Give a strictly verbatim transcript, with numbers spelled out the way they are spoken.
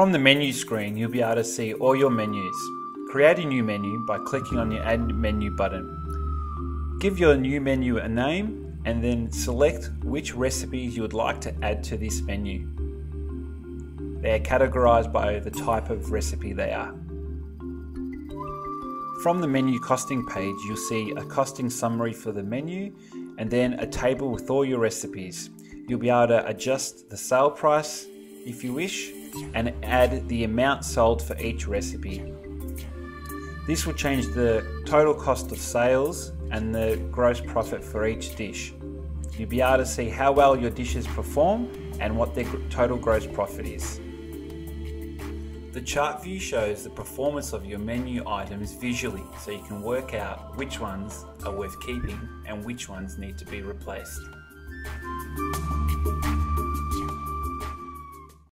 From the menu screen, you'll be able to see all your menus. Create a new menu by clicking on the Add Menu button. Give your new menu a name and then select which recipes you would like to add to this menu. They are categorized by the type of recipe they are. From the menu costing page, you'll see a costing summary for the menu and then a table with all your recipes. You'll be able to adjust the sale price if you wish and add the amount sold for each recipe. This will change the total cost of sales and the gross profit for each dish. You'll be able to see how well your dishes perform and what their total gross profit is. The chart view shows the performance of your menu items visually, so you can work out which ones are worth keeping and which ones need to be replaced.